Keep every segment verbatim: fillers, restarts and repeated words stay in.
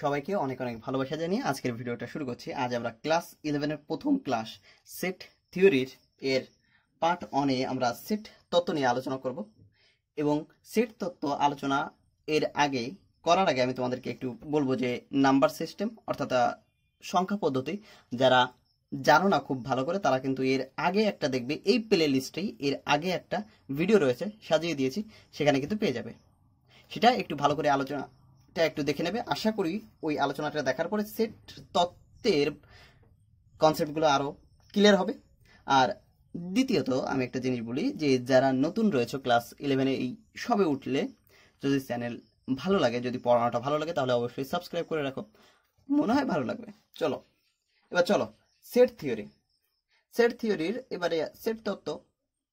সবাইকে অনেক অনেক ভালোবাসা জানিয়ে আজকের ভিডিওটা শুরু করছি। আজ আমরা ক্লাস এগারো এর প্রথম ক্লাস সেট থিওরির এর পার্ট ওয়ান এ আমরা সেট তত্ত্ব নিয়ে আলোচনা করব। এবং সেট তত্ত্ব আলোচনা এর আগে করার আগে আমি তোমাদেরকে একটু বলবো যে নাম্বার সিস্টেম অর্থাৎ সংখ্যা পদ্ধতি যারা জানো না খুব ভালো করে তারা কিন্তু এর আগে একটা দেখবে, এই প্লে লিস্টেই এর আগে একটা ভিডিও রয়েছে সাজিয়ে দিয়েছি, সেখানে কিন্তু পেয়ে যাবে। সেটা একটু ভালো করে আলোচনা টা একটু দেখে নেবে। আশা করি ওই আলোচনাটা দেখার পরে সেট তত্ত্বের কনসেপ্টগুলো আরও ক্লিয়ার হবে। আর দ্বিতীয়ত আমি একটা জিনিস বলি, যে যারা নতুন রয়েছে ক্লাস ইলেভেনে এই সবে উঠলে, যদি চ্যানেল ভালো লাগে, যদি পড়ানোটা ভালো লাগে তাহলে অবশ্যই সাবস্ক্রাইব করে রাখো, মনে হয় ভালো লাগবে। চলো এবার চলো সেট থিওরি, সেট থিওরির এবারে সেট তত্ত্ব।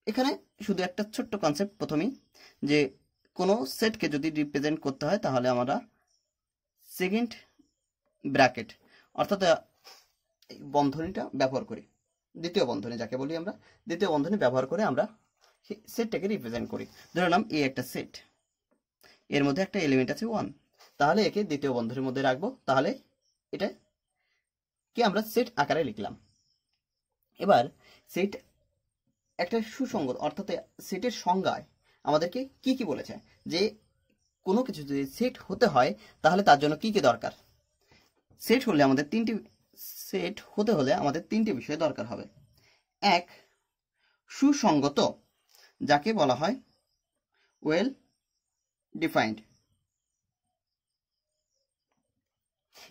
এখানে শুধু একটা ছোট্ট কনসেপ্ট প্রথমেই, যে কোনো সেটকে যদি রিপ্রেজেন্ট করতে হয় তাহলে আমরা সেকেন্ড ব্র্যাকেট অর্থাৎ বন্ধনীটা ব্যবহার করি, দ্বিতীয় বন্ধনী যাকে বলি আমরা, দ্বিতীয় বন্ধনী ব্যবহার করে আমরা সেটটাকে রিপ্রেজেন্ট করি। ধরলাম এ একটা সেট, এর মধ্যে একটা এলিমেন্ট আছে ওয়ান, তাহলে একে দ্বিতীয় বন্ধনীর মধ্যে রাখবো, তাহলে এটা কি আমরা সেট আকারে লিখলাম। এবার সেট একটা সুসংগত অর্থাৎ সেটের সংজ্ঞায় আমাদেরকে কি কি বলেছে, যে কোনো কিছু যদি সেট হতে হয় তাহলে তার জন্য কি কি দরকার। সেট হলে আমাদের তিনটি সেট হতে হলে আমাদের তিনটি বিষয় দরকার হবে। এক, সুসংগত যাকে বলা হয় ওয়েল ডিফাইন্ড।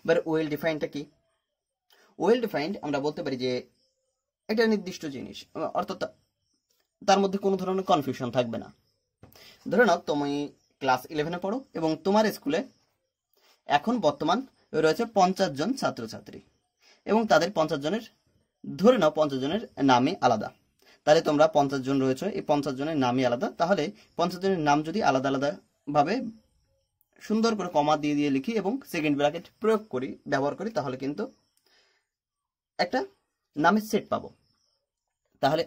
এবার ওয়েল ডিফাইন্ডটা কি? ওয়েল ডিফাইন্ড আমরা বলতে পারি যে একটা নির্দিষ্ট জিনিস অর্থাৎ তার মধ্যে কোনো ধরনের কনফিউশন থাকবে না। ধরে নাও তুমি ক্লাস ইলেভেনে পড়ো এবং তোমার স্কুলে এখন বর্তমান রয়েছে পঞ্চাশ জন ছাত্রছাত্রী এবং তাদের পঞ্চাশ জনের ধরে নাও পঞ্চাশ জনের নামই আলাদা, তাহলে তোমরা পঞ্চাশ জন রয়েছে, এই পঞ্চাশ জনের নামই আলাদা। তাহলে পঞ্চাশ জনের নাম যদি আলাদা আলাদাভাবে সুন্দর করে কমা দিয়ে দিয়ে লিখি এবং সেকেন্ড ব্র্যাকেট প্রয়োগ করি, ব্যবহার করি, তাহলে কিন্তু একটা নামের সেট পাবো। তাহলে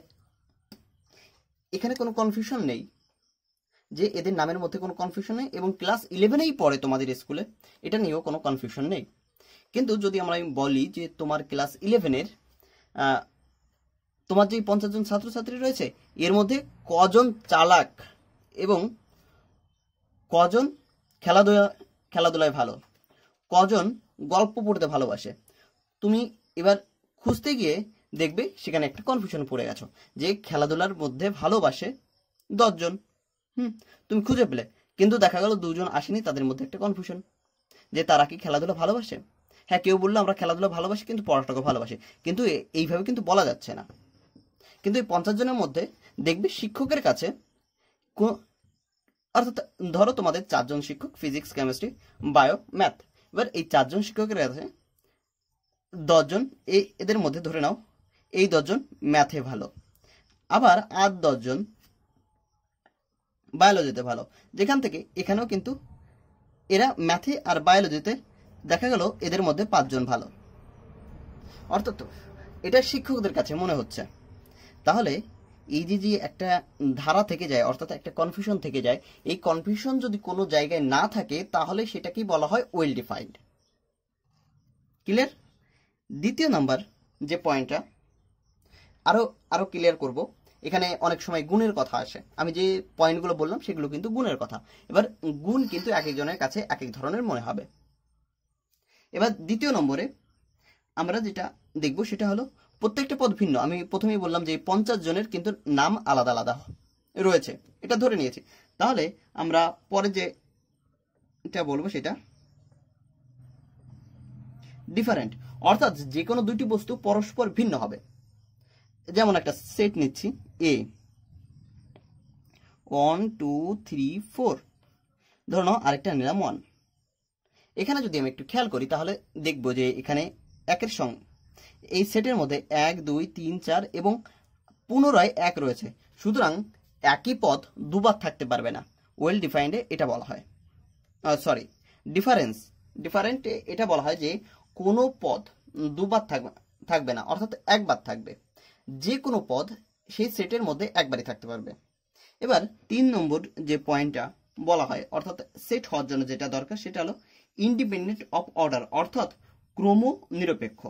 এখানে কোনো কনফিউশন নেই, যে এদের নামের মধ্যে কোনো কনফিউশন নেই এবং ক্লাস ইলেভেনেই পড়ে তোমাদের স্কুলে, এটা নিয়েও কোনো কনফিউশন নেই। কিন্তু যদি আমরা বলি যে তোমার ক্লাস ইলেভেনের তোমার যে পঞ্চাশ জন ছাত্রছাত্রী রয়েছে এর মধ্যে কজন চালাক এবং কজন খেলাধুলা খেলাধুলায় ভালো, কজন গল্প পড়তে ভালোবাসে, তুমি এবার খুঁজতে গিয়ে দেখবে সেখানে একটা কনফিউশন পড়ে গেছো, যে খেলাধুলার মধ্যে ভালোবাসে দশজন, হুম তুমি খুঁজে পেলে, কিন্তু দেখা গেল দুজন আসেনি, তাদের মধ্যে একটা কনফিউশন যে তারা কি খেলাধুলা ভালোবাসে। হ্যাঁ, কেউ বললো আমরা খেলাধুলা ভালোবাসি কিন্তু পড়াটাকে ভালোবাসি, কিন্তু এইভাবে কিন্তু বলা যাচ্ছে না। কিন্তু এই পঞ্চাশ জনের মধ্যে দেখবে শিক্ষকের কাছে অর্থাৎ ধরো তোমাদের চারজন শিক্ষক ফিজিক্স, কেমিস্ট্রি, বায়ো, ম্যাথ, এবার এই চারজন শিক্ষকের কাছে দশজন, এই এদের মধ্যে ধরে নাও এই দশজন ম্যাথে ভালো, আবার আট দশজন বায়োলজিতে ভালো, যেখান থেকে এখানেও কিন্তু এরা ম্যাথে আর বায়োলজিতে দেখা গেল এদের মধ্যে পাঁচজন ভালো, অর্থাৎ এটা শিক্ষকদের কাছে মনে হচ্ছে। তাহলে এই যে যে একটা ধারা থেকে যায় অর্থাৎ একটা কনফিউশন থেকে যায়, এই কনফিউশন যদি কোনো জায়গায় না থাকে তাহলে সেটাকেই বলা হয় ওয়েল ডিফাইন্ড। ক্লিয়ার? দ্বিতীয় নাম্বার যে পয়েন্টটা আরও আরও ক্লিয়ার করব, এখানে অনেক সময় গুণের কথা আসে, আমি যে পয়েন্টগুলো বললাম সেগুলো কিন্তু গুণের কথা। এবার গুণ কিন্তু এক একজনের কাছে এক এক ধরনের মনে হবে। এবার দ্বিতীয় নম্বরে আমরা যেটা দেখব সেটা হলো প্রত্যেকটা পদ ভিন্ন। আমি প্রথমেই বললাম যে পঞ্চাশ জনের কিন্তু নাম আলাদা আলাদা রয়েছে, এটা ধরে নিয়েছি। তাহলে আমরা পরে যে এটা বলবো সেটা ডিফারেন্ট অর্থাৎ যে কোনো দুইটি বস্তু পরস্পর ভিন্ন হবে। যেমন একটা সেট নিচ্ছি A, one two three four, ধরুন আরেকটা নিলাম ওয়ান। এখানে যদি আমি একটু খেয়াল করি তাহলে দেখব যে এখানে একের সঙ্গে এই সেটের মধ্যে এক, দুই, তিন, চার এবং পুনরায় এক রয়েছে, সুতরাং একই পদ দুবার থাকতে পারবে না। ওয়েল ডিফাইন্ডে এটা বলা হয়, সরি ডিফারেন্স, ডিফারেন্ট এটা বলা হয় যে কোনো পদ দুবার থাকবে থাকবে না অর্থাৎ একবার থাকবে, যে কোনো পদ সেই সেটের মধ্যে একবারই থাকতে পারবে। এবার তিন নম্বর যে পয়েন্টটা বলা হয় অর্থাৎ সেট হওয়ার জন্য যেটা দরকার সেটা হলো ইন্ডিপেন্ডেন্ট অফ অর্ডার অর্থাৎ ক্রম নিরপেক্ষ।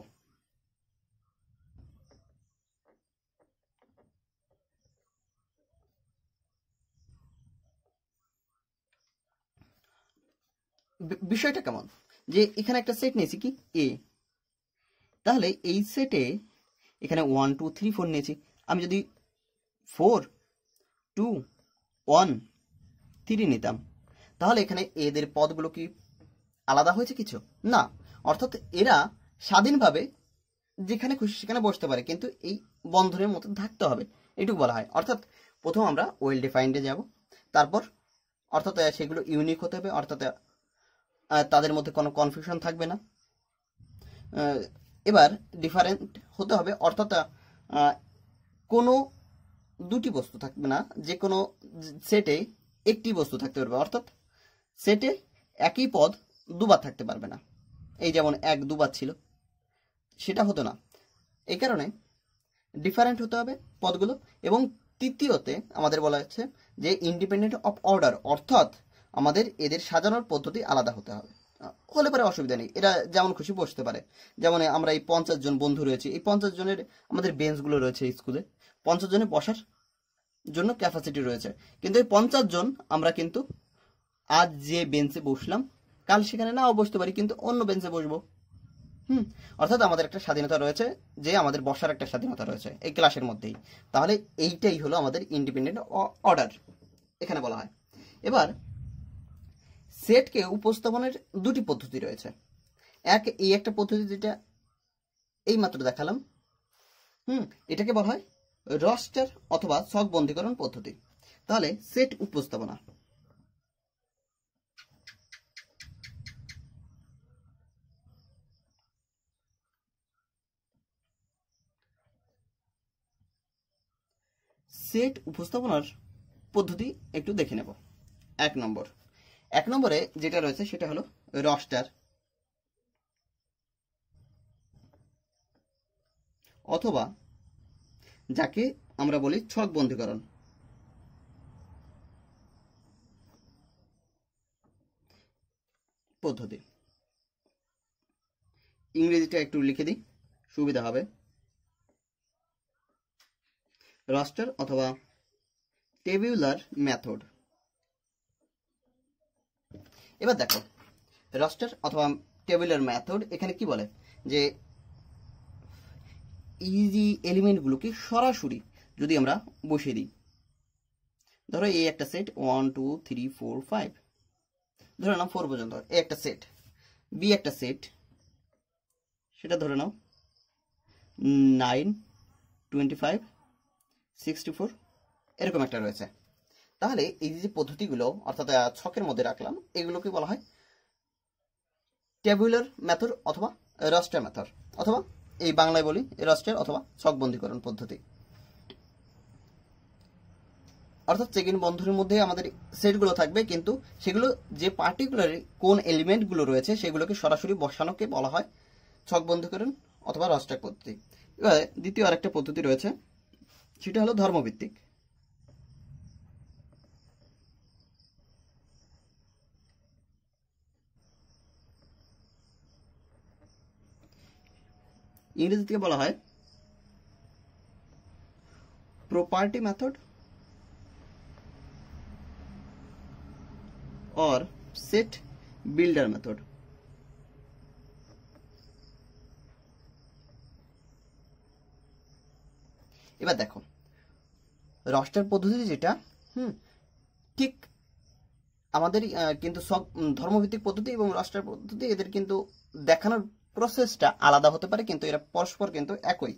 বিষয়টা কেমন যে এখানে একটা সেট নিয়েছি কি এ, তাহলে এই সেটে এখানে ওয়ান টু থ্রি ফোর নিয়েছি। আমি যদি ফোর টু ওয়ান থ্রি নিতাম তাহলে এখানে এদের পদগুলো কি আলাদা হয়েছে কিছু না, অর্থাৎ এরা স্বাধীনভাবে যেখানে খুশি সেখানে বসতে পারে কিন্তু এই বন্ধনের মতো থাকতে হবে এটুকু বলা হয়। অর্থাৎ প্রথম আমরা ওয়েল ডিফাইন্ডে যাব, তারপর অর্থাৎ সেগুলো ইউনিক হতে হবে, অর্থাৎ তাদের মধ্যে কোনো কনফিউশন থাকবে না। এবার ডিফারেন্ট হতে হবে অর্থাৎ কোনো দুটি বস্তু থাকবে না, যে কোনো সেটে একটি বস্তু থাকতে পারবে, অর্থাৎ সেটে একই পদ দুবার থাকতে পারবে না। এই যেমন এক দুবার ছিল সেটা হতো না, এই কারণে ডিফারেন্ট হতে হবে পদগুলো। এবং তৃতীয়তে আমাদের বলা হচ্ছে যে ইন্ডিপেন্ডেন্ট অফ অর্ডার অর্থাৎ আমাদের এদের সাজানোর পদ্ধতি আলাদা হতে হবে, হলে পরে অসুবিধা নেই, এরা যেমন খুশি বসতে পারে। যেমন আমরা এই পঞ্চাশ জন বন্ধু রয়েছে, এই পঞ্চাশ জনের আমাদের বেঞ্চগুলো রয়েছে স্কুলে, পঞ্চাশ জনে বসার জন্য ক্যাপাসিটি রয়েছে, কিন্তু এই পঞ্চাশ জন আমরা কিন্তু আজ যে বেঞ্চে বসলাম কাল সেখানে নাও বসতে পারি কিন্তু অন্য বেঞ্চে বসবো। হুম অর্থাৎ আমাদের একটা স্বাধীনতা রয়েছে, যে আমাদের বসার একটা স্বাধীনতা রয়েছে এই ক্লাসের মধ্যেই। তাহলে এইটাই হলো আমাদের ইন্ডিপেন্ডেন্ট অর্ডার এখানে বলা হয়। এবার সেটকে উপস্থাপনের দুটি পদ্ধতি রয়েছে, এক এই একটা পদ্ধতি যেটা এই মাত্র দেখালাম, হুম এটাকে বলা হয় রস্টার অথবা ছকবন্দীকরণ পদ্ধতি। তাহলে সেট উপস্থাপনা সেট উপস্থাপনার পদ্ধতি একটু দেখে নেব। এক নম্বর এক নম্বরে যেটা রয়েছে সেটা হলো রস্টার অথবা যাকে আমরা বলি ছকবন্দীকরণ। পদ্ধতি ইংরেজিটা একটু লিখে দিই সুবিধা হবে, রস্টার অথবা টেবিউলার মেথড। এবার দেখো রস্টার অথবা টেবিউলার মেথড এখানে কি বলে যে ইজি এলিমেন্টগুলোকে সরাসরি যদি আমরা বসিয়ে দিই, ধরো এই একটা set one two three four five ধরে নাও ফোর পর্যন্ত, এ একটা সেট, বি একটা সেট সেটা ধরে নাও nine twenty five sixty four এরকম একটা রয়েছে। তাহলে এই যে পদ্ধতিগুলো অর্থাৎ ছকের মধ্যে রাখলাম এগুলোকে বলা হয় টেবিউলার মেথড অথবা রস্টার মেথড অথবা এই বাংলায় বলি রস্টার অথবা ছকবন্দীকরণ পদ্ধতি। অর্থাৎ চেকিন বন্ধনের মধ্যে আমাদের সেটগুলো থাকবে কিন্তু সেগুলো যে পার্টিকুলার কোন এলিমেন্টগুলো রয়েছে সেগুলোকে সরাসরি বসানোকে বলা হয় ছকবন্দীকরণ অথবা রস্টার পদ্ধতি। এবার দ্বিতীয় আরেকটা পদ্ধতি রয়েছে সেটা হলো ধর্মভিত্তিক। ইংরেজিতে বলা হয় property method or set builder method. এবার দেখো রস্টার পদ্ধতি যেটা হুম ঠিক আমাদের কিন্তু সব ধর্মভিত্তিক পদ্ধতি এবং রস্টার পদ্ধতি এদের কিন্তু দেখানোর প্রসেসটা আলাদা হতে পারে কিন্তু এরা পরস্পর কিন্তু একই।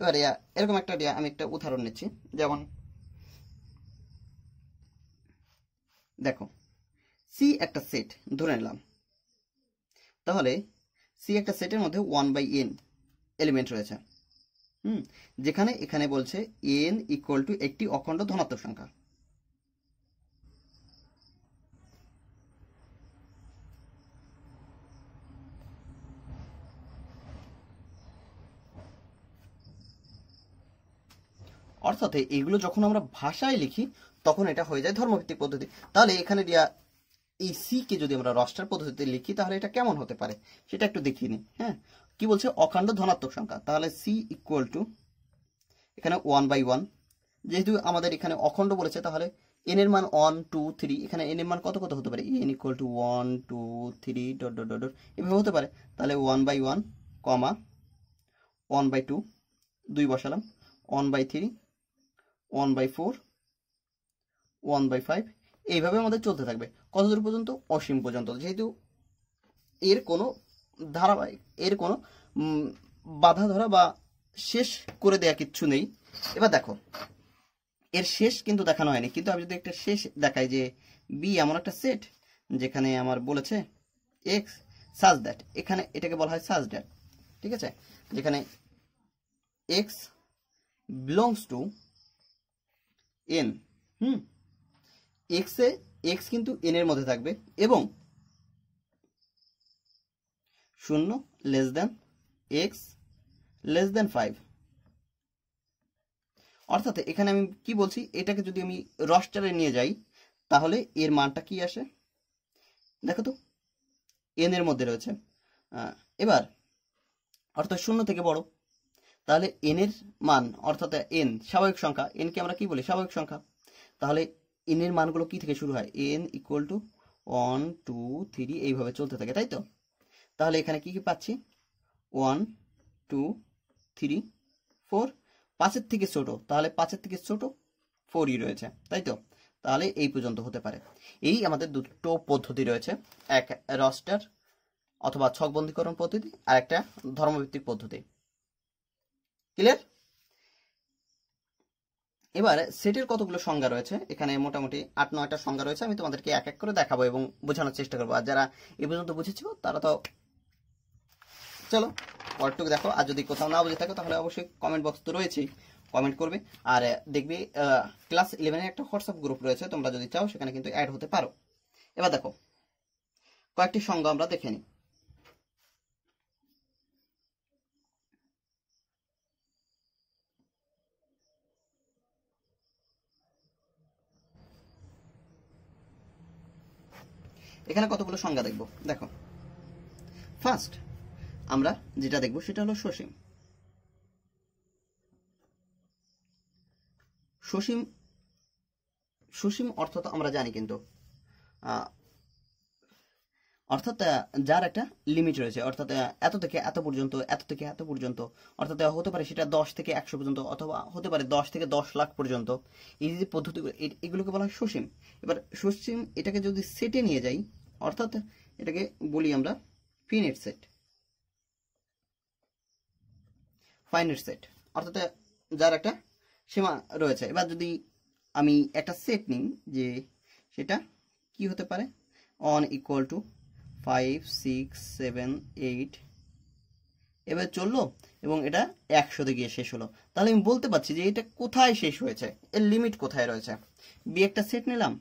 এবার এরকম একটা আমি একটা উদাহরণ নিচ্ছি, যেমন দেখো সি একটা সেট ধরে নিলাম, তাহলে সি একটা সেটের মধ্যে ওয়ান বাই এন এলিমেন্ট রয়েছে, হুম যেখানে এখানে বলছে এন ইকুয়াল টু একটি অখণ্ড ধনাত্মক সংখ্যা। অর্থাৎ এগুলো যখন আমরা ভাষায় লিখি তখন এটা হয়ে যায় ধর্মভিত্তিক পদ্ধতি। তাহলে এখানে এই সি কে যদি আমরা রস্টার পদ্ধতিতে লিখি তাহলে এটা কেমন হতে পারে সেটা একটু দেখিয়ে নিই। হ্যাঁ, কি বলছে? অখণ্ড ধনাত্মক সংখ্যা। তাহলে সি ইকুয়াল টু এখানে ওয়ান বাই ওয়ান, যেহেতু আমাদের এখানে অখণ্ড বলেছে তাহলে এন এর মান ওয়ান টু থ্রি, এখানে এন এর মান কত কত হতে পারে? N equal to one two three dot dot dot dot এভাবে হতে পারে। তাহলে one by one comma one by two, দুই বসালাম, one by three, one by four, one by five, এইভাবে আমাদের চলতে থাকবে কতদূর পর্যন্ত? অসীম পর্যন্ত। যেহেতু এর কোনো ধারাবাহিক এর কোনো বাধা ধরা বা শেষ করে দেয়া কিচ্ছু নেই। এবার দেখো এর শেষ কিন্তু দেখানো হয়নি, কিন্তু আমি যদি একটা শেষ দেখাই যে বি এমন একটা সেট যেখানে আমার বলেছে এক্স সাজ দ্যাট, এখানে এটাকে বলা হয় সাজ দ্যাট, ঠিক আছে, যেখানে এক্স বিলংস টু এন। হুম, এক্সে এক্স কিন্তু এন এর মধ্যে থাকবে এবং শূন্য less than X less than five. অর্থাৎ এখানে আমি কি বলছি, এটাকে যদি আমি রস্টারে নিয়ে যাই তাহলে এর মানটা কি আসে দেখো তো, এন এর মধ্যে রয়েছে। এবার অর্থাৎ শূন্য থেকে বড়, তাহলে এন এর মান অর্থাৎ এন স্বাভাবিক সংখ্যা, এনকে আমরা কি বলি? স্বাভাবিক সংখ্যা। তাহলে এন এর মানগুলো কি থেকে শুরু হয়? N equal to one two three এইভাবে চলতে থাকে, তাই তো? তাহলে এখানে কি কি পাচ্ছি? ওয়ান টু থ্রি ফোর, পাঁচের থেকে ছোট, তাহলে পাঁচের থেকে ছোট ফোরই রয়েছে, তাই তো? তাহলে এই পর্যন্ত হতে পারে। এই আমাদের দুটো পদ্ধতি রয়েছে, এক রস্টার অথবা ছকবন্দীকরণ পদ্ধতি আর একটা ধর্মভিত্তিক পদ্ধতি। ক্লিয়ার? এবার সেটের কতগুলো সংজ্ঞা রয়েছে, এখানে মোটামুটি আট নয়টা সংজ্ঞা রয়েছে, আমি তোমাদেরকে এক এক করে দেখাবো এবং বোঝানোর চেষ্টা করবো। আর যারা এ পর্যন্ত বুঝেছো তারা তো চলো পরটুক দেখো, আর যদি কোথাও না বুঝে থাকো তাহলে অবশ্যই কমেন্ট বক্স তো রয়েছেই, কমেন্ট করবে। আর দেখবে ক্লাস ইলেভেনের একটা হোয়াটসঅ্যাপ গ্রুপ রয়েছে, তোমরা যদি চাও সেখানে কিন্তু অ্যাড হতে পারো। এবার দেখো কয়েকটি সংজ্ঞা আমরা দেখে নিই। এখানে কতগুলো সংজ্ঞা দেখব দেখো। ফার্স্ট আমরা যেটা দেখব সেটা হলো সসীম। সসীম সসীম অর্থাৎ আমরা জানি কিন্তু অর্থাৎ যার একটা লিমিট রয়েছে, অর্থাৎ এত থেকে এত পর্যন্ত, এত থেকে এত পর্যন্ত, অর্থাৎ হতে পারে সেটা দশ থেকে একশো পর্যন্ত অথবা হতে পারে দশ থেকে দশ লাখ পর্যন্ত। এই যে পদ্ধতিগুলো এগুলোকে বলা হয় সসীম। এবার সসীম এটাকে যদি সেটে নিয়ে যাই, অর্থাৎ এটাকে বলি আমরা ফিনিট সেট, ফাইনাইট সেট, অর্থাৎ যার একটা সীমা রয়েছে। এবার যদি আমি একটা সেট নিই যে সেটা কি হতে পারে, N equal to five six seven eight এবার চললো এবং এটা একশোতে গিয়ে শেষ হলো, তাহলে আমি বলতে পারছি যে এটা কোথায় শেষ হয়েছে, এর লিমিট কোথায় রয়েছে। বি একটা সেট নিলাম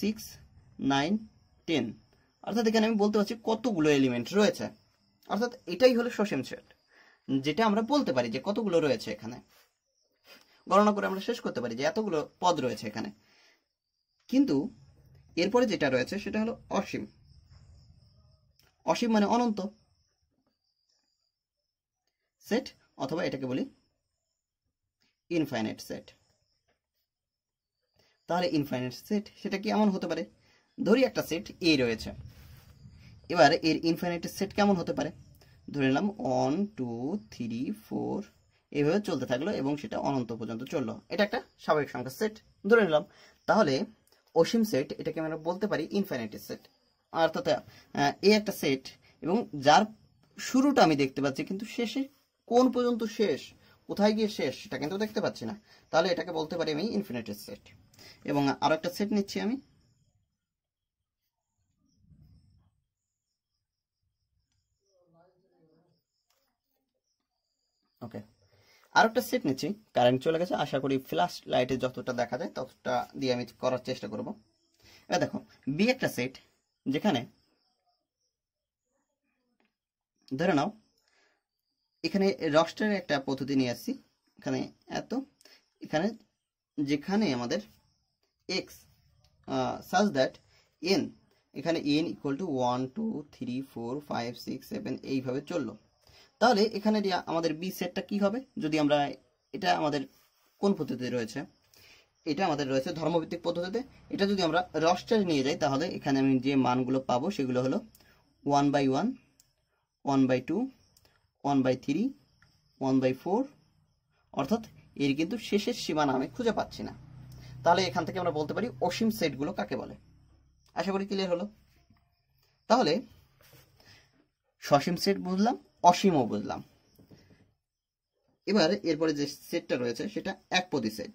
সিক্স নাইন টেন, অর্থাৎ এখানে আমি বলতে পারছি কতগুলো এলিমেন্ট রয়েছে, অর্থাৎ এটাই হলো সসীম সেট, যেটা আমরা বলতে পারি যে কতগুলো রয়েছে এখানে, গণনা করে আমরা শেষ করতে পারি যে এতগুলো পদ রয়েছে এখানে। কিন্তু এরপরে যেটা রয়েছে সেটা হলো অসীম। অসীম মানে অনন্ত সেট অথবা এটাকে বলি ইনফাইনাইট সেট। তাহলে ইনফাইনাইট সেট সেটা কি এমন হতে পারে, ধরি একটা সেট এ রয়েছে, এবার এর ইনফাইনাইট সেট কেমন হতে পারে? ধরে নিলাম ওয়ান টু থ্রি ফোর এইভাবে চলতে থাকলো এবং সেটা অনন্ত পর্যন্ত চললো, এটা একটা স্বাভাবিক সংখ্যা সেট ধরে নিলাম। তাহলে অসীম সেট এটাকে আমরা বলতে পারি ইনফাইনাইট সেট, অর্থাৎ এই একটা সেট এবং যার শুরুটা আমি দেখতে পাচ্ছি কিন্তু শেষে কোন পর্যন্ত শেষ, কোথায় গিয়ে শেষ সেটা কিন্তু দেখতে পাচ্ছি না, তাহলে এটাকে বলতে পারি আমি ইনফাইনাইট সেট। এবং আরো একটা সেট নিচ্ছি আমি, ওকে আর একটা সেট নিচ্ছি, কারেন্ট চলে গেছে, আশা করি ফ্ল্যাশ লাইটে যতটা দেখা যায় ততটা দিয়ে আমি করার চেষ্টা করব। এবার দেখো বি একটা সেট যেখানে ধরে নাও এখানে রস্টারের একটা পদ্ধতি নিয়ে আসছি, এখানে এত, এখানে যেখানে আমাদের X uh, such that n এখানে n equal to one two three four five six seven এইভাবে চললো। তাহলে এখানে আমাদের b সেটটা কি হবে যদি আমরা এটা আমাদের কোন পদ্ধতিতে রয়েছে, এটা আমাদের রয়েছে ধর্মভিত্তিক পদ্ধতিতে। এটা যদি আমরা রস্টারে নিয়ে যাই তাহলে এখানে আমি যে মানগুলো পাবো সেগুলো হলো one by one, one by two, one by three, one by four অর্থাৎ এর কিন্তু শেষের সীমানা আমি খুঁজে পাচ্ছি না। তাহলে এখান থেকে আমরা বলতে পারি অসীম সেটগুলো কাকে বলে। আশা করি ক্লিয়ার হলো। তাহলে সসীম সেট বুঝলাম, অসীমও বুঝলাম। এবার এরপরে যে সেটটা রয়েছে সেটা একপদী সেট।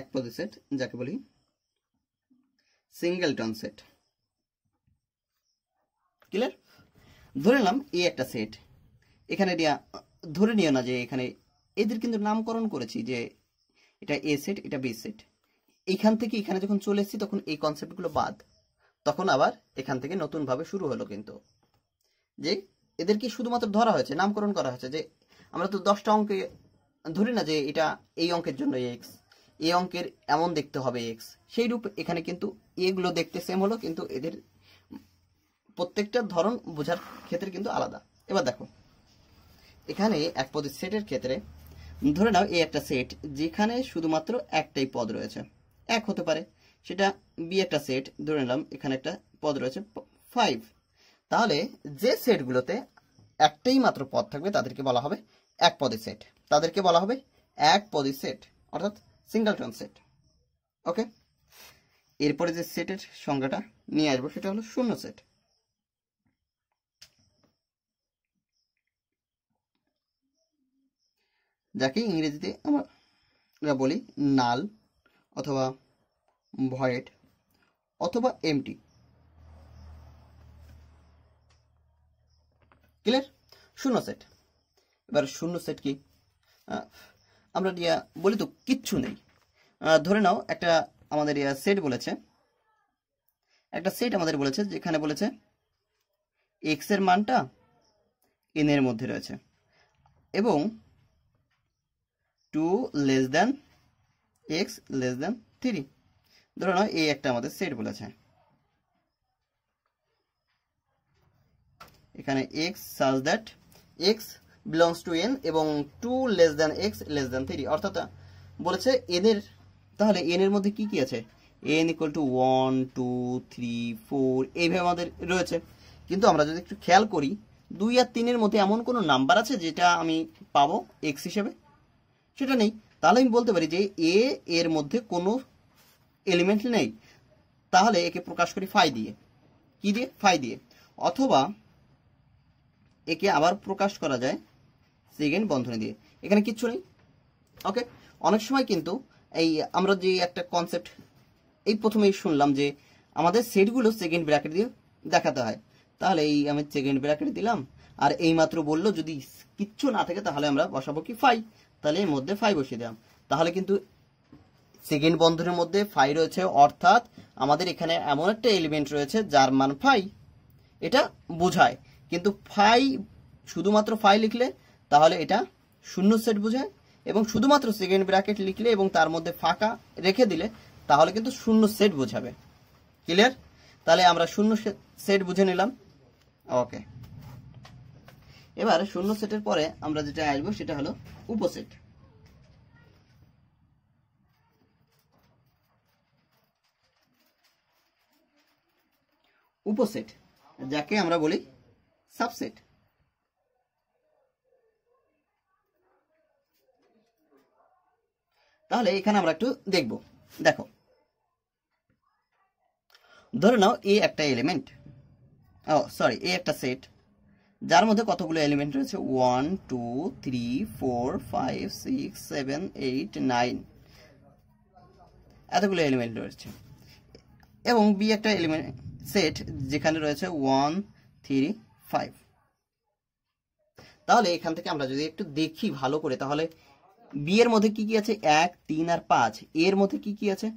একপদী সেট যাকে বলি সিঙ্গেলটন সেট। ক্লিয়ার? ধরে নিলাম এই একটা সেট, এখানে দিয়া ধরে নিও না যে এখানে এদের কিন্তু নামকরণ করেছি যে এটা এ সেট এটা বি সেট। এখান থেকে এখানে যখন চলে এসেছি তখন এই কনসেপ্টগুলো বাদ, তখন আবার এখান থেকে নতুনভাবে শুরু হলো। কিন্তু যে এদেরকে শুধুমাত্র ধরা হয়েছে, নামকরণ করা হয়েছে। যে আমরা তো দশটা অঙ্কে ধরি না যে এটা এই অঙ্কের জন্য এক্স, এই অঙ্কের এমন দেখতে হবে এক্স, সেই রূপ এখানে কিন্তু এগুলো দেখতে সেম হলো কিন্তু এদের প্রত্যেকটা ধরন বোঝার ক্ষেত্রে কিন্তু আলাদা। এবার দেখো এখানে একপদী সেটের ক্ষেত্রে ধরে নাও এই একটা সেট যেখানে শুধুমাত্র একটাই পদ রয়েছে, এক হতে পারে। সেটা বি একটা সেট, ধরে নিলাম এখানে একটা পদ রয়েছে ফাইভ। তাহলে যে সেটগুলোতে একটাই মাত্র পদ থাকবে তাদেরকে বলা হবে একপদী সেট, তাদেরকে বলা হবে একপদী সেট অর্থাৎ সিঙ্গেলটন সেট। ওকে, এরপরে যে সেটের সংজ্ঞাটা নিয়ে আসবো সেটা হলো শূন্য সেট। যাকে ইংরেজিতে আমরা বলি নাল অথবা ভয়েড অথবা এমটি। ক্লিয়ার? শূন্য সেট। এবার শূন্য সেট কি আমরা দিয়া বলি তো কিচ্ছু নেই। ধরে নাও একটা আমাদের সেট বলেছে, একটা সেট আমাদের বলেছে যেখানে বলেছে এক্স এর মানটা এন এর মধ্যে রয়েছে এবং two less than X less than three. ধরে নাও এই একটা আমাদের সেট বলেছে, এখানে X such that X belongs to N এবং two less than X less than three অর্থাৎ বলেছে এন এর। তাহলে এন এর মধ্যে কি কি আছে? N equal to one two three four এইভাবে আমাদের রয়েছে। কিন্তু আমরা যদি একটু খেয়াল করি দুই আর তিনের মধ্যে এমন কোনো নাম্বার আছে যেটা আমি পাবো এক্স হিসেবে? সেটা নেই। তাহলে আমি বলতে পারি যে এ এর মধ্যে কোনো এলিমেন্ট নেই। তাহলে একে প্রকাশ করি ফাই দিয়ে। কি দিয়ে? ফাই দিয়ে। অথবা একে আবার প্রকাশ করা যায় সেকেন্ড বন্ধনী দিয়ে। এখানে কিচ্ছু নেই। ওকে, অনেক সময় কিন্তু এই আমরা যে একটা কনসেপ্ট এই প্রথমেই শুনলাম যে আমাদের সেটগুলো সেকেন্ড ব্র্যাকেট দিয়ে দেখাতে হয়। তাহলে এই আমি সেকেন্ড ব্র্যাকেট দিলাম আর এই মাত্র বললো যদি কিচ্ছু না থাকে তাহলে আমরা বসাবো কি ফাই। তাহলে এর মধ্যে ফাই বসিয়ে দিলাম। তাহলে কিন্তু সেকেন্ড বন্ধনের মধ্যে ফাই রয়েছে অর্থাৎ আমাদের এখানে এমন একটা এলিমেন্ট রয়েছে যার মান ফাই, এটা বোঝায়। কিন্তু ফাই শুধুমাত্র ফাই লিখলে তাহলে এটা শূন্য সেট বোঝায় এবং শুধুমাত্র সেকেন্ড ব্র্যাকেট লিখলে এবং তার মধ্যে ফাঁকা রেখে দিলে তাহলে কিন্তু শূন্য সেট বোঝাবে। ক্লিয়ার? তাহলে আমরা শূন্য সেট বুঝে নিলাম। ওকে, এবার শূন্য সেটের পরে আমরা যেটা আসবো সেটা হলো উপসেট। উপসেট যাকে আমরা বলি সাবসেট। তাহলে এখানে আমরা একটু দেখব। দেখো ধরে নাও এ একটা এলিমেন্ট, ও সরি এ একটা সেট যার মধ্যে কতগুলো এলিমেন্ট রয়েছে? One two three four five six seven eight nine এতগুলো এলিমেন্ট রয়েছে। এবং বি একটা এলিমেন্ট সেট যেখানে রয়েছে ওয়ান থ্রি ফাইভ। তাহলে এখান থেকে আমরা যদি একটু দেখি ভালো করে তাহলে বি এর মধ্যে কি কি আছে? এক তিন আর পাঁচ। এর মধ্যে কি কি আছে?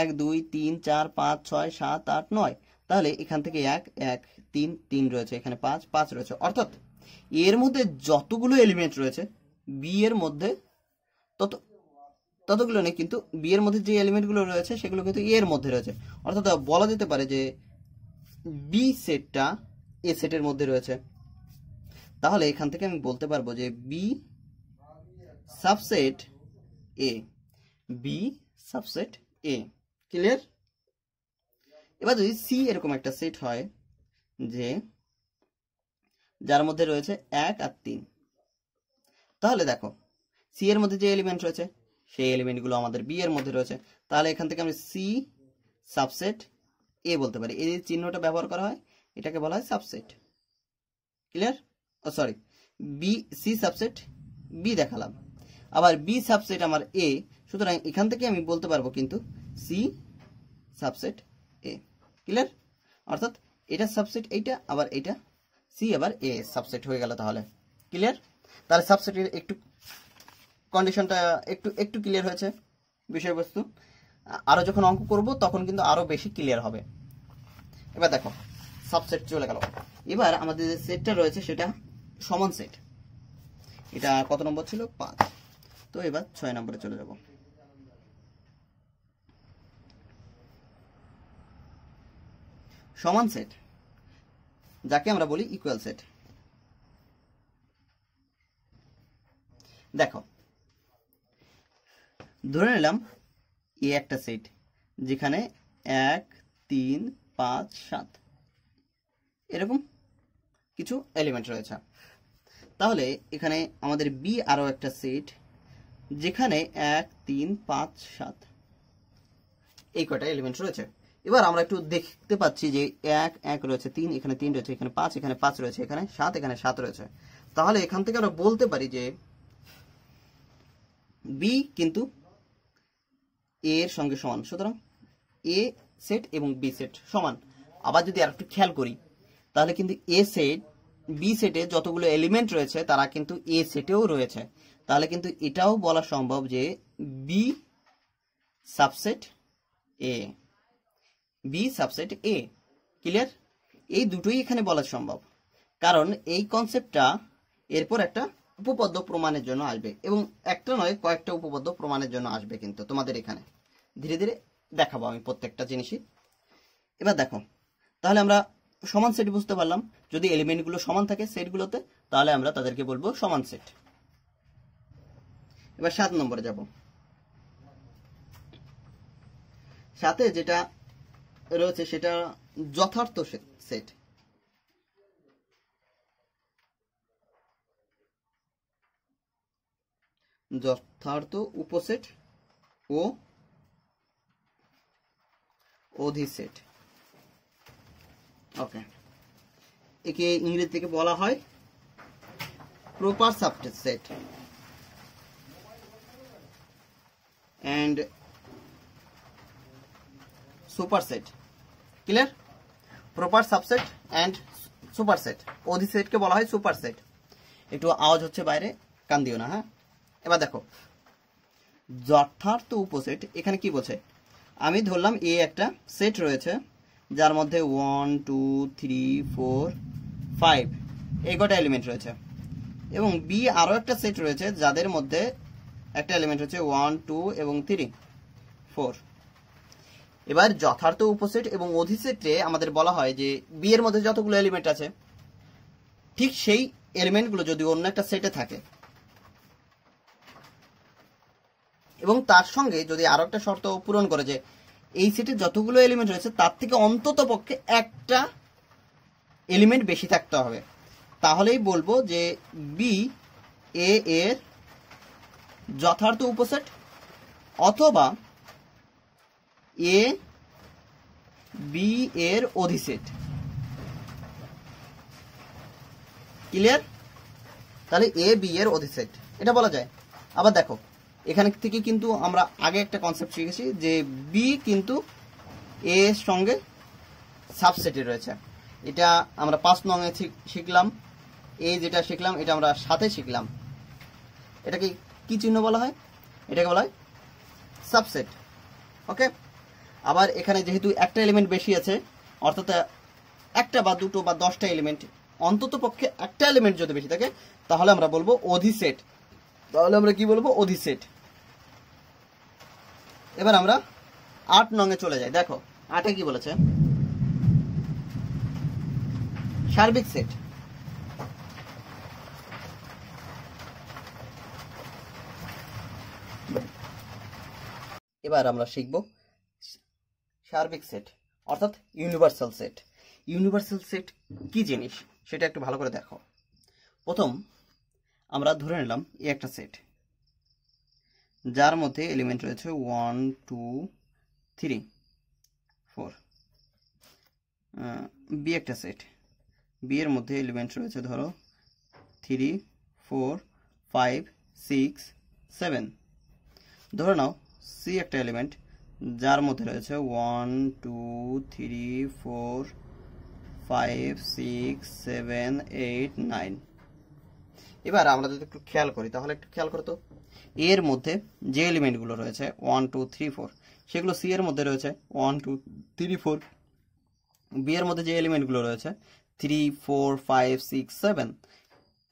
এক দুই তিন চার পাঁচ ছয় সাত আট নয়। তাহলে এখান থেকে এক এক তিন তিন রয়েছে, এখানে পাঁচ পাঁচ রয়েছে। অর্থাৎ এর মধ্যে যতগুলো এলিমেন্ট রয়েছে বিয়ের মধ্যে তত ততগুলো নেই কিন্তু বিয়ের মধ্যে যে এলিমেন্টগুলো রয়েছে সেগুলো কিন্তু এর মধ্যে রয়েছে অর্থাৎ বলা যেতে পারে যে বি সেটটা এ সেটের মধ্যে রয়েছে তাহলে এখান থেকে আমি বলতে পারবো যে B subset A B subset A clear এবার যদি সি এরকম একটা সেট হয় যে যার মধ্যে রয়েছে এক আর তিন তাহলে দেখো সি এর মধ্যে যে এলিমেন্ট রয়েছে সেই এলিমেন্টগুলো আমাদের বি এর মধ্যে রয়েছে তাহলে এখান থেকে আমরা সি সাবসেট এ বলতে পারি এই চিহ্নটা ব্যবহার করা হয় এটাকে বলা হয় subset clear oh sorry B C subset B দেখালাম আবার বি সাবসেট আমার এ সুতরাং এখান থেকে আমি বলতে পারবো কিন্তু সি সাবসেট এ ক্লিয়ার অর্থাৎ এটা সাবসেট এইটা আবার এটা সি আবার এ সাবসেট হয়ে গেল তাহলে ক্লিয়ার তাহলে সাবসেটের একটু কন্ডিশনটা একটু একটু ক্লিয়ার হয়েছে বিষয়বস্তু আরো যখন অঙ্ক করব তখন কিন্তু আরো বেশি ক্লিয়ার হবে এবার দেখো সাবসেট চলে গেল এবার আমাদের যে সেটটা রয়েছে সেটা সমান সেট এটা কত নম্বর ছিল পাঁচ তো এবার ছয় নম্বরে চলে যাব সমান সেট যাকে আমরা বলি ইকুয়াল সেট দেখো ধরে নিলাম এ একটা সেট যেখানে এক তিন পাঁচ সাত এরকম কিছু এলিমেন্ট রয়েছে তাহলে এখানে আমাদের বি আরও একটা সেট যেখানে এক তিন পাঁচ সাত এই কটা এলিমেন্ট রয়েছে এবার আমরা একটু দেখতে পাচ্ছি যে এক এক রয়েছে তিন এখানে তিন রয়েছে এখানে পাঁচ এখানে পাঁচ রয়েছে এখানে সাত এখানে সাত রয়েছে তাহলে এখান থেকে আমরা বলতে পারি যে বি কিন্তু এ এর সঙ্গে সমান সুতরাং এ সেট এবং বি সেট সমান আবার যদি আর একটু খেয়াল করি তাহলে কিন্তু এ সেট বি সেটে যতগুলো এলিমেন্ট রয়েছে তারা কিন্তু এ সেটেও রয়েছে তাহলে কিন্তু এটাও বলা সম্ভব যে B subset A B subset A clear এই দুটোই এখানে বলা সম্ভব কারণ এই কনসেপ্টটা এরপর একটা উপপাদ্য প্রমাণের জন্য আসবে এবং একটা নয় কয়েকটা উপপাদ্য প্রমাণের জন্য আসবে কিন্তু তোমাদের এখানে ধীরে ধীরে দেখাবো আমি প্রত্যেকটা জিনিসই এবার দেখো তাহলে আমরা সমান সেট বুঝতে পারলাম যদি এলিমেন্টগুলো সমান থাকে সেটগুলোতে তাহলে আমরা তাদেরকে বলবো সমান সেট এবার সাত নম্বরে যাব সাথে যেটা রয়েছে সেটা যথার্থ সেট যথার্থ উপসেট ও অধিসেট ওকে একে ইংরেজি থেকে বলা হয় proper subset and superset clear proper subset and superset অধিসেটকে বলা হয় সুপারসেট একটু আওয়াজ হচ্ছে বাইরে কান দিও না হ্যাঁ এবার দেখো যথার্থ উপসেট এখানে কি বলছে আমি ধরলাম এ একটা সেট রয়েছে যার মধ্যে one two three four five এই কটা এলিমেন্ট রয়েছে এবং বি আরও একটা সেট রয়েছে যাদের মধ্যে একটা এলিমেন্ট রয়েছে ওয়ান টু এবং থ্রি ফোর এবার যথার্থ উপসেট এবং অধিসেটে আমাদের বলা হয় যে বি এর মধ্যে যতগুলো এলিমেন্ট আছে ঠিক সেই এলিমেন্টগুলো যদি অন্য একটা সেটে থাকে এবং তার সঙ্গে যদি আরো একটা শর্ত পূরণ করে যে এই সেটে যতগুলো এলিমেন্ট রয়েছে তার থেকে অন্তত পক্ষে একটা এলিমেন্ট বেশি থাকতে হবে তাহলেই বলবো যে বি এ এর যথার্থ উপসেট অথবা এ বি এর অধিসেট ক্লিয়ার তাহলে এ বি এর অধিসেট এটা বলা যায় আবার দেখো এখান থেকে কিন্তু আমরা আগে একটা কনসেপ্ট শিখেছি যে বি কিন্তু এ এর সঙ্গে সাবসেটে রয়েছে এটা আমরা পাঁচ নং এ শিখলাম এ যেটা শিখলাম এটা আমরা সাথে শিখলাম এটাকে কি চিহ্ন বলা হয় এটাকে বলা হয় সাবসেট ওকে আবার এখানে যেহেতু একটা এলিমেন্ট বেশি আছে অর্থাৎ একটা বা দুটো বা দশটা এলিমেন্ট অন্তত পক্ষে একটা এলিমেন্ট যদি বেশি থাকে তাহলে আমরা বলবো অধিসেট তাহলে আমরা কি বলবো অধিসেট। এবার আমরা আট নং এ চলে যাই। দেখো আটে কি বলেছে, সার্বিক সেট। এবার আমরা শিখব সার্বিক সেট অর্থাৎ ইউনিভার্সাল সেট। ইউনিভার্সাল সেট কি জিনিস সেটা একটু ভালো করে দেখো। প্রথম আমরা ধরে নিলাম এই একটা সেট যার মধ্যে এলিমেন্ট রয়েছে one two three four. B একটা সেট, বি এর মধ্যে এলিমেন্ট রয়েছে ধরো three four five six seven. ধরে নাও সি একটা এলিমেন্ট যার মধ্যে রয়েছে one two three four five six seven eight nine. এবার আমরা যদি একটু খেয়াল করি, তাহলে একটু খেয়াল করতো এর মধ্যে যে এলিমেন্টগুলো রয়েছে ওয়ান টু থ্রি ফোর সেগুলো সি এর মধ্যে রয়েছে one two three four. B এর মধ্যে যে এলিমেন্টগুলো রয়েছে three four five six seven,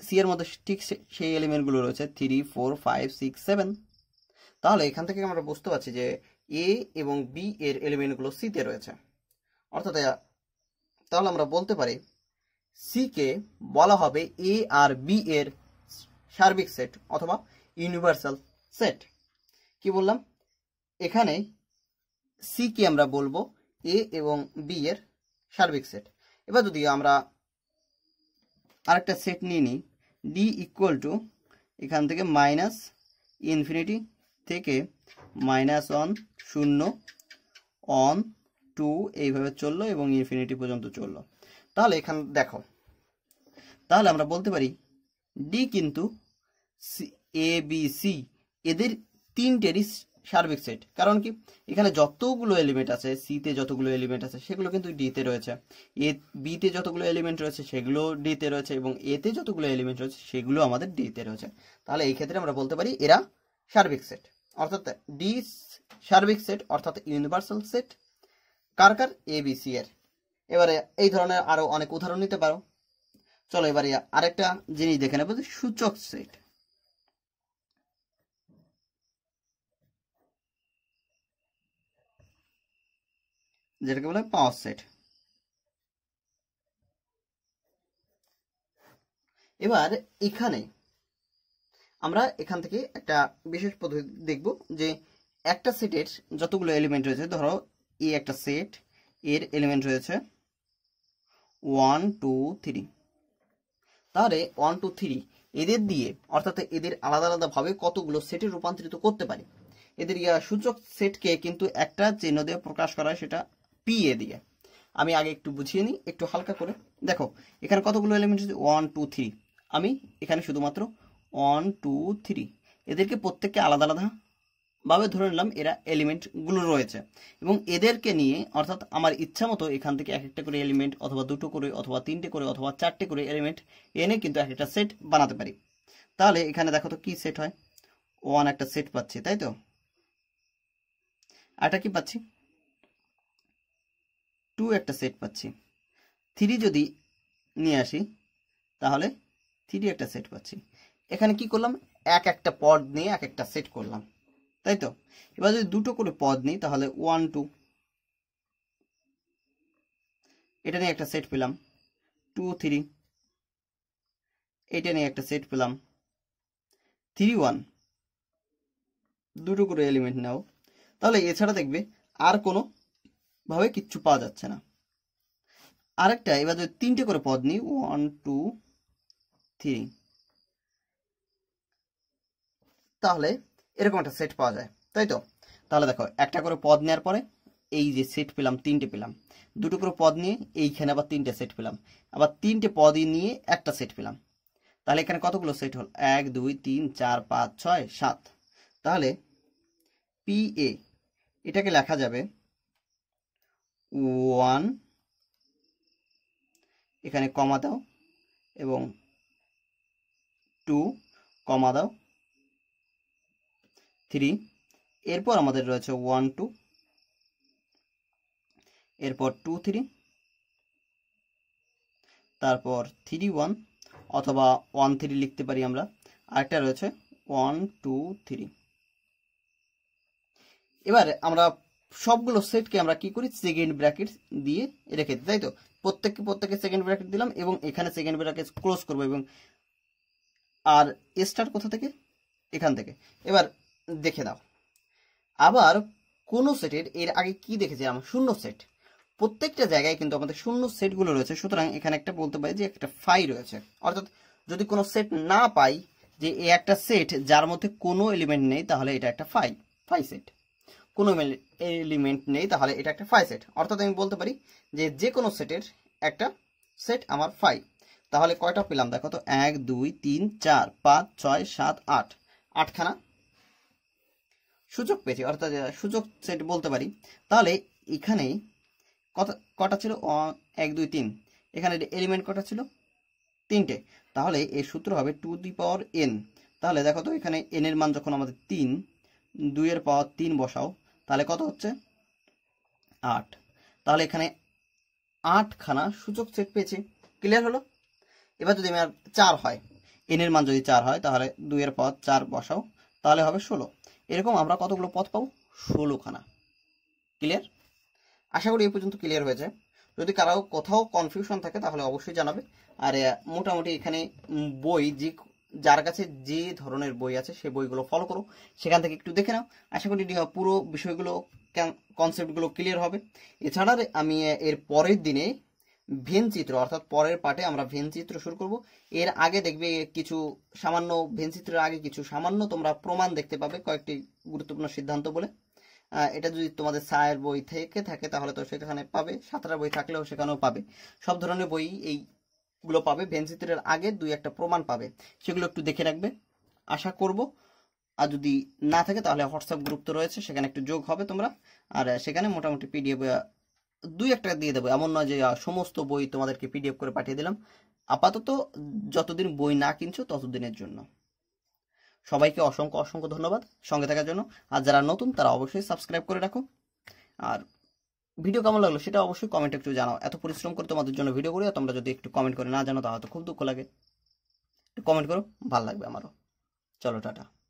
C এর মধ্যে ঠিক সেই এলিমেন্টগুলো রয়েছে three four five six seven. তাহলে এখান থেকে আমরা বুঝতে পারছি যে এ এবং বি এর এলিমেন্টগুলো সিতে রয়েছে, অর্থাৎ তাহলে আমরা বলতে পারি সি কে বলা হবে এ আর বি এর সার্বিক সেট অথবা ইউনিভার্সাল সেট। কি বললাম, এখানে সি কে আমরা বলবো এ এবং বি এর সার্বিক সেট। এবার যদি আমরা আরেকটা সেট নিয়ে নিই, ডি ইকুয়াল টু এখান থেকে মাইনাস ইনফিনিটি থেকে মাইনাস ওয়ান শূন্য ওয়ান টু এইভাবে চললো এবং ইনফিনিটি পর্যন্ত চললো। তাহলে এখানে দেখো, তাহলে আমরা বলতে পারি ডি কিন্তু এ বি সি এদের তিনটেরই সার্বিক সেট। কারণ কি, এখানে যতগুলো এলিমেন্ট আছে সিতে যতগুলো এলিমেন্ট আছে সেগুলো কিন্তু ডিতে রয়েছে, এ বিতে যতগুলো এলিমেন্ট রয়েছে সেগুলো ডিতে রয়েছে, এবং এতে যতগুলো এলিমেন্ট রয়েছে সেগুলো আমাদের ডিতে রয়েছে। তাহলে এই ক্ষেত্রে আমরা বলতে পারি এরা সার্বিক সেট, অর্থাৎ ডি সার্বিক সেট অর্থাৎ ইউনিভার্সাল সেট। কার কার? এ বি সি এর। এবারে এই ধরনের আরো অনেক উদাহরণ নিতে পারো। চলো এবারে আরেকটা জিনিস দেখে নেব, সূচক সেট। যেটাকে বলে পাওয়ার সেট। এবার এখানে আমরা এখান থেকে একটা বিশেষ পদ্ধতি দেখব যে একটা সেটের যতগুলো এলিমেন্ট রয়েছে, ধরো এ একটা সেট এর এলিমেন্ট রয়েছে ওয়ান টু থ্রি, তাহলে ওয়ান টু থ্রি এদের দিয়ে অর্থাৎ এদের আলাদা আলাদাভাবে কতগুলো সেটে রূপান্তরিত করতে পারি। এদের ইয়া সূচক সেটকে কিন্তু একটা চিহ্ন দিয়ে প্রকাশ করা হয়, সেটা পি এ দিয়ে। আমি আগে একটু বুঝিয়ে নিই একটু হালকা করে। দেখো এখানে কতগুলো এলিমেন্ট রয়েছে ওয়ান টু থ্রি, আমি এখানে শুধুমাত্র ওয়ান টু থ্রি এদেরকে প্রত্যেককে আলাদা আলাদা ভাবে ধরে নিলাম এরা এলিমেন্টগুলো রয়েছে, এবং এদেরকে নিয়ে অর্থাৎ আমার ইচ্ছা মতো এখান থেকে এক একটা করে এলিমেন্ট অথবা দুটো করে অথবা তিনটে করে অথবা চারটে করে এলিমেন্ট এনে কিন্তু এক একটা সেট বানাতে পারি। তাহলে এখানে দেখো তো কি সেট হয়, ওয়ান একটা সেট পাচ্ছি, তাই তো? আরেকটা কি পাচ্ছি, টু একটা সেট পাচ্ছি। থ্রি যদি নিয়ে আসি তাহলে থ্রি একটা সেট পাচ্ছি। এখানে কি করলাম, এক একটা পদ নিয়ে এক একটা সেট করলাম, তাই তো? এবার যদি দুটো করে পদ নিই তাহলে ওয়ান টু, এটা নিয়ে একটা সেট পেলাম, টু থ্রি এটা নিয়ে একটা সেট পেলাম, থ্রি ওয়ান, দুটো করে এলিমেন্ট নাও। তাহলে এছাড়া দেখবে আর কোনো ভাবে কিচ্ছু পাওয়া যাচ্ছে না। আরেকটা, এবার যদি তিনটে করে পদ নিই ওয়ান টু থ্রি, তাহলে এরকম একটা সেট পাওয়া যায়, তাই তো? তাহলে দেখো একটা করে পদ নেওয়ার পরে এই যে সেট পেলাম তিনটে পেলাম, দুটো করে পদ নিয়ে এইখানে আবার তিনটে সেট পেলাম, আবার তিনটে পদ নিয়ে একটা সেট পেলাম। তাহলে এখানে কতগুলো সেট হল, এক দুই তিন চার পাঁচ ছয় সাত। তাহলে পি এ এটাকে লেখা যাবে ওয়ান, এখানে কমা দাও এবং টু কমা দাও থ্রি, এরপর আমাদের রয়েছে ওয়ান টু, এরপর টু থ্রি, তারপর থ্রি ওয়ান, অথবা ওয়ান থ্রি লিখতে পারি আমরা। আরেকটা রয়েছে वन टू थ्री এবারে আমরা সবগুলো সেটকে আমরা কি করি সেকেন্ড ব্র্যাকেট দিয়ে রেখে দিই তাই তো প্রত্যেককে প্রত্যেককে সেকেন্ড ব্র্যাকেট দিলাম এবং এখানে সেকেন্ড ব্র্যাকেট ক্লোজ করব এবং আর স্টার কোথা থেকে এখান থেকে এবার দেখে দাও আবার কোন সেটের এর আগে কি দেখেছিলাম শূন্য সেট প্রত্যেকটা জায়গায় কিন্তু আমাদের শূন্য সেটগুলো রয়েছে সুতরাং এখানে একটা বলতে পারি যে একটা ফাই রয়েছে অর্থাৎ যদি কোনো সেট না পাই যে এই একটা সেট যার মধ্যে কোনো এলিমেন্ট নেই তাহলে এটা একটা ফাই ফাই সেট কোনো এলিমেন্ট নেই তাহলে এটা একটা ফাই সেট অর্থাৎ আমি বলতে পারি যে যে কোনো সেটের একটা সেট আমার ফাই তাহলে কয়টা পেলাম দেখো তো এক দুই তিন চার পাঁচ ছয় সাত আট আটখানা সূচক পেয়েছি অর্থাৎ সূচক সেট বলতে পারি তাহলে এখানে কত কটা ছিল এক দুই তিন এখানে এলিমেন্ট কটা ছিল তিনটে তাহলে এই সূত্র হবে টু দি পাওয়ার এন তাহলে দেখো তো এখানে এন এর মান যখন আমাদের তিন দুই এর পাওয়ার তিন বসাও তাহলে কত হচ্ছে আট তাহলে এখানে আটখানা সূচক সেট পেয়েছি ক্লিয়ার হলো এবার যদি আমার চার হয় এন এর মান যদি চার হয় তাহলে দুই এর পাওয়ার চার বসাও তাহলে হবে ষোলো এরকম আমরা কতগুলো পথ পাবো ষোলোখানা ক্লিয়ার আশা করি এই পর্যন্ত ক্লিয়ার হয়েছে যদি কারো কোথাও কনফিউশন থাকে তাহলে অবশ্যই জানাবে আর মোটামুটি এখানে বই যে যার কাছে যে ধরনের বই আছে সেই বইগুলো ফলো করো সেখান থেকে একটু দেখে নাও আশা করি পুরো বিষয়গুলো কনসেপ্টগুলো ক্লিয়ার হবে এছাড়া আমি এর পরের দিনে ভেন চিত্র অর্থাৎ পরের পার্টে আমরা ভেন চিত্র শুরু করব এর আগে দেখবে কিছু সামান্য ভেন চিত্রের আগে কিছু সামান্য তোমরা প্রমাণ দেখতে পাবে কয়েকটি গুরুত্বপূর্ণ সিদ্ধান্ত বলে এটা যদি তোমাদের স্যার বই থেকে থাকে তাহলে তো সেখানে পাবে সাতটা বই থাকলেও সেখানেও পাবে সব ধরনের বই এইগুলো পাবে ভেন চিত্রের আগে দুই একটা প্রমাণ পাবে সেগুলো একটু দেখে রাখবে আশা করব আর যদি না থাকে তাহলে হোয়াটসঅ্যাপ গ্রুপ তো রয়েছে সেখানে একটু যোগ হবে তোমরা আর সেখানে মোটামুটি পিডিএফ দুই একটা দিয়ে দেবো এমন নয় যে সমস্ত বই তোমাদেরকে পিডিএফ করে পাঠিয়ে দিলাম আপাতত যতদিন বই না কিনছো ততদিনের জন্য সবাইকে অসংখ্য অসংখ্য ধন্যবাদ সঙ্গে থাকার জন্য আর যারা নতুন তারা অবশ্যই সাবস্ক্রাইব করে রাখো আর ভিডিও কেমন লাগলো সেটা অবশ্যই কমেন্টে একটু জানাও এত পরিশ্রম করে তোমাদের জন্য ভিডিও করি আর তোমরা যদি একটু কমেন্ট করে না জানো তাহলে তো খুব দুঃখ লাগে একটু কমেন্ট করো ভালো লাগবে আমারও চলো টাটা।